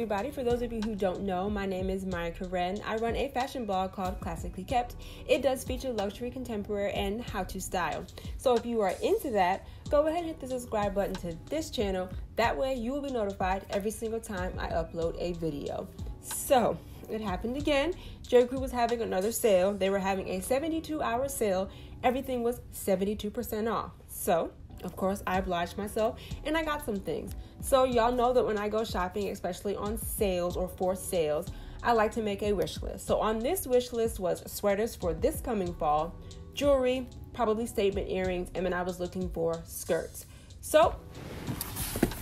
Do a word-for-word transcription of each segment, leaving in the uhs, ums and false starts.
Everybody, for those of you who don't know, my name is Maya Karen. I run a fashion blog called Classically Kept. It does feature luxury, contemporary, and how to style. So if you are into that, go ahead and hit the subscribe button to this channel. That way you will be notified every single time I upload a video. So it happened again. J.Crew was having another sale. They were having a seventy-two hour sale. Everything was seventy-two percent off. So of course, I obliged myself and I got some things. So y'all know that when I go shopping, especially on sales or for sales, I like to make a wish list. So on this wish list was sweaters for this coming fall, jewelry, probably statement earrings, and then I was looking for skirts. So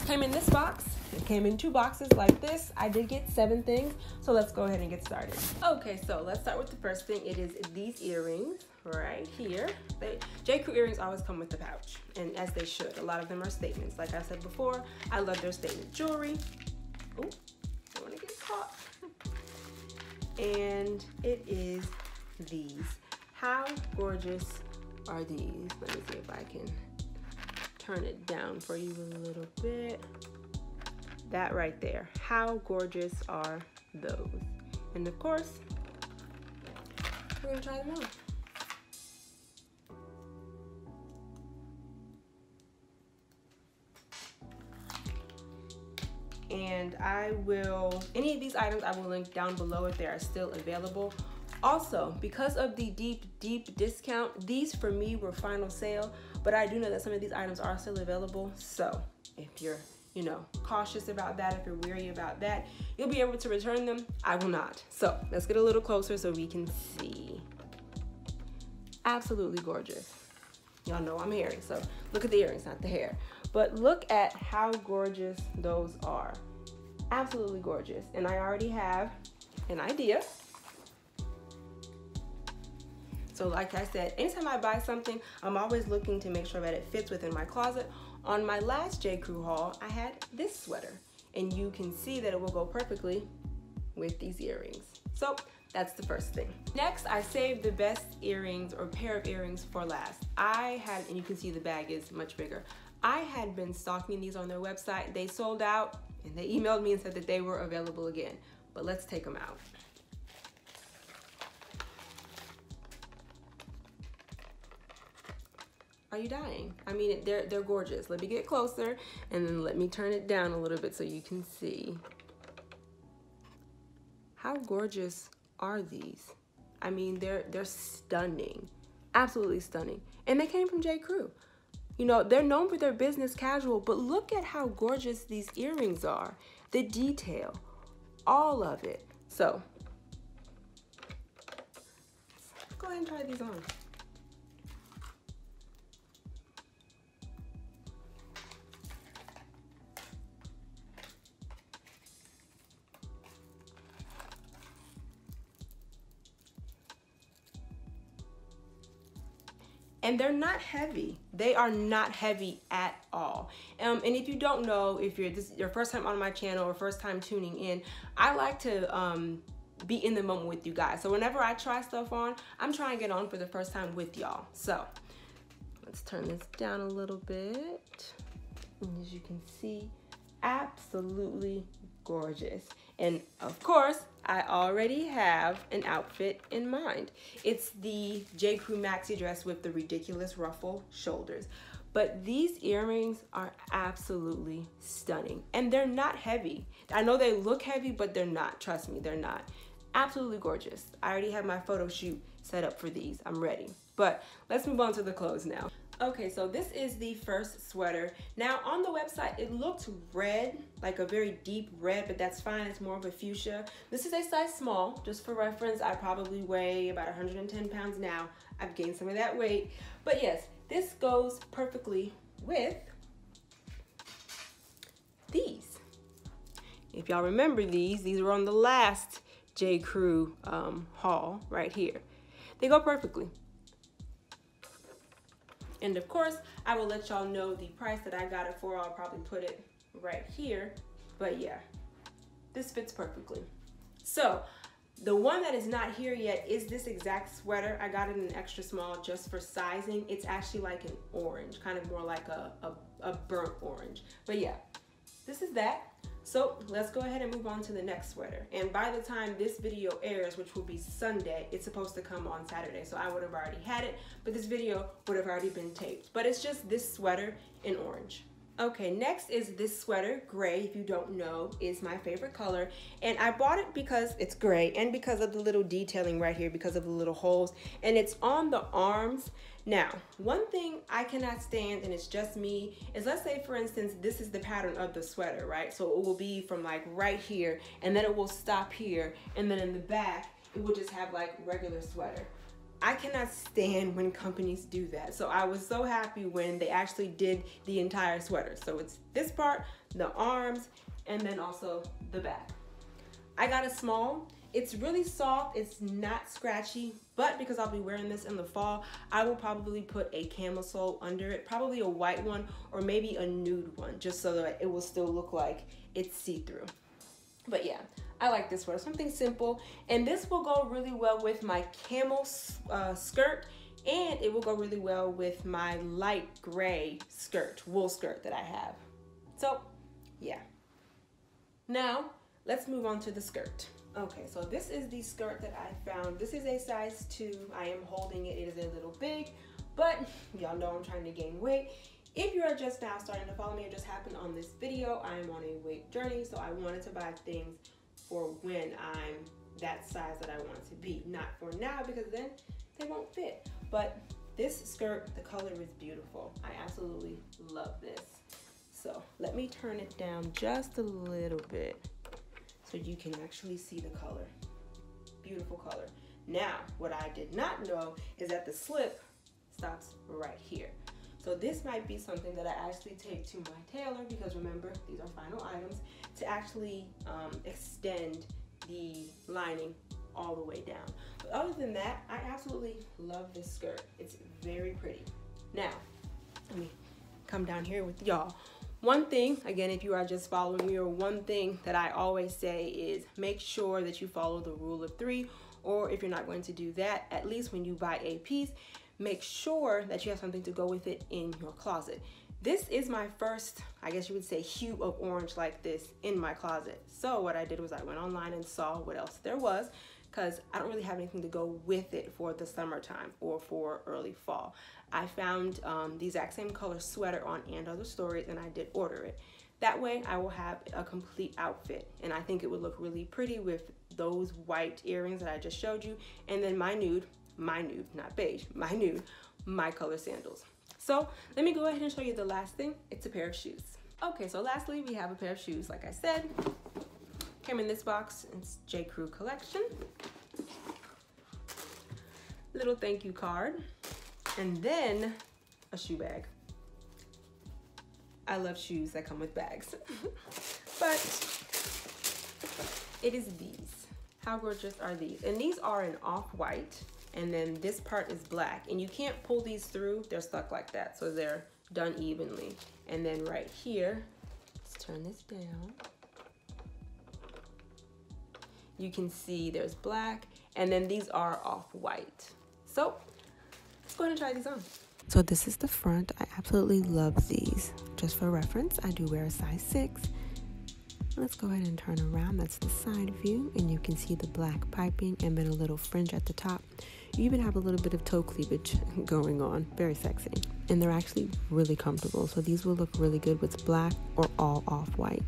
came in this box. It came in two boxes like this. I did get seven things. So let's go ahead and get started. Okay, so let's start with the first thing. It is these earrings right here. They, J.Crew earrings always come with a pouch, and as they should. A lot of them are statements. Like I said before, I love their statement jewelry. Ooh, don't want to get caught. And it is these. How gorgeous are these? Let me see if I can turn it down for you a little bit. That right there. How gorgeous are those? And of course, we're gonna try them on. And I will, any of these items I will link down below if they are still available. Also, because of the deep, deep discount, these for me were final sale, but I do know that some of these items are still available. So if you're, you know, cautious about that, if you're weary about that, you'll be able to return them. I will not. So let's get a little closer so we can see. Absolutely gorgeous. Y'all know I'm hairy, so look at the earrings, not the hair. But look at how gorgeous those are. Absolutely gorgeous. And I already have an idea. So like I said, anytime I buy something, I'm always looking to make sure that it fits within my closet. On my last J.Crew haul, I had this sweater. And you can see that it will go perfectly with these earrings. So that's the first thing. Next, I saved the best earrings or pair of earrings for last. I had, and you can see the bag is much bigger. I had been stalking these on their website. They sold out and they emailed me and said that they were available again. But let's take them out. Are you dying? I mean, they're, they're gorgeous. Let me get closer and then let me turn it down a little bit so you can see. How gorgeous are these? I mean, they're they're stunning, absolutely stunning. And they came from J.Crew. You know, they're known for their business casual, but look at how gorgeous these earrings are. The detail, all of it. So, let's go ahead and try these on. And they're not heavy. They are not heavy at all. Um, and if you don't know, if you're this your first time on my channel or first time tuning in, I like to um, be in the moment with you guys. So whenever I try stuff on, I'm trying to get on for the first time with y'all. So let's turn this down a little bit. And as you can see, absolutely gorgeous. And of course, I already have an outfit in mind. It's the J.Crew maxi dress with the ridiculous ruffle shoulders. But these earrings are absolutely stunning. And they're not heavy. I know they look heavy, but they're not. Trust me, they're not. Absolutely gorgeous. I already have my photo shoot set up for these. I'm ready. But let's move on to the clothes now. Okay, so this is the first sweater. Now on the website, it looked red, like a very deep red, but that's fine, it's more of a fuchsia. This is a size small, just for reference. I probably weigh about one hundred ten pounds now. I've gained some of that weight. But yes, this goes perfectly with these. If y'all remember these, these were on the last J.Crew um, haul right here. They go perfectly. And of course, I will let y'all know the price that I got it for. I'll probably put it right here. But yeah, this fits perfectly. So The one that is not here yet is this exact sweater. I got it in an extra small just for sizing. It's actually like an orange, kind of more like a, a, a burnt orange. But yeah, this is that. So let's go ahead and move on to the next sweater. And by the time this video airs, which will be Sunday, it's supposed to come on Saturday. So I would have already had it, but this video would have already been taped. But it's just this sweater in orange. Okay, next is this sweater. Gray, if you don't know, is my favorite color. And I bought it because it's gray and because of the little detailing right here, because of the little holes. And it's on the arms. Now, one thing I cannot stand, and it's just me, is let's say, for instance, this is the pattern of the sweater, right? So it will be from like right here, and then it will stop here. And then in the back, it will just have like regular sweater. I cannot stand when companies do that. So I was so happy when they actually did the entire sweater. So it's this part, the arms, and then also the back. I got a small. It's really soft, it's not scratchy, but because I'll be wearing this in the fall, I will probably put a camisole under it, probably a white one or maybe a nude one, just so that it will still look like it's see-through. But yeah, I like this one, something simple. And this will go really well with my camel uh, skirt, and it will go really well with my light gray skirt, wool skirt that I have. So yeah. Now, let's move on to the skirt. Okay, so this is the skirt that I found. This is a size two. I am holding it, it is a little big, but y'all know I'm trying to gain weight. If you are just now starting to follow me, it just happened on this video. I am on a weight journey, so I wanted to buy things for when I'm that size that I want to be, not for now because then they won't fit. But this skirt, the color is beautiful. I absolutely love this. So let me turn it down just a little bit so you can actually see the color. Beautiful color. Now, what I did not know is that the slip stops right here. So this might be something that I actually take to my tailor, because remember, these are final items, to actually um, extend the lining all the way down. But other than that, I absolutely love this skirt. It's very pretty. Now, let me come down here with y'all. One thing, again, if you are just following me, or one thing that I always say is make sure that you follow the rule of three, or if you're not going to do that, at least when you buy a piece, make sure that you have something to go with it in your closet. This is my first, I guess you would say, hue of orange like this in my closet. So what I did was I went online and saw what else there was, because I don't really have anything to go with it for the summertime or for early fall. I found um, the exact same color sweater on And Other Stories, and I did order it. That way I will have a complete outfit, and I think it would look really pretty with those white earrings that I just showed you, and then my nude, my nude, not beige, my nude, my color sandals. So let me go ahead and show you the last thing. It's a pair of shoes. Okay, so lastly, we have a pair of shoes. Like I said, came in this box. It's J.Crew collection. Little thank you card. And then a shoe bag. I love shoes that come with bags. But it is these. How gorgeous are these? And these are an off-white, and then this part is black, and you can't pull these through, they're stuck like that, so they're done evenly. And then right here, let's turn this down, you can see there's black, and then these are off-white. So let's go ahead and try these on. So this is the front. I absolutely love these. Just for reference, I do wear a size six. Let's go ahead and turn around. That's the side view, and you can see the black piping and then a little fringe at the top. You even have a little bit of toe cleavage going on. Very sexy. And they're actually really comfortable, so these will look really good with black or all off-white.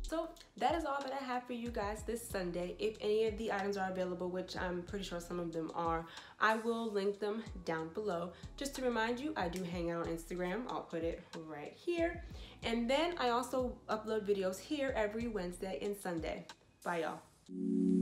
So that is all that I have for you guys this Sunday. If any of the items are available, which I'm pretty sure some of them are, I will link them down below. Just to remind you, I do hang out on Instagram. I'll put it right here. And then I also upload videos here every Wednesday and Sunday. Bye, y'all.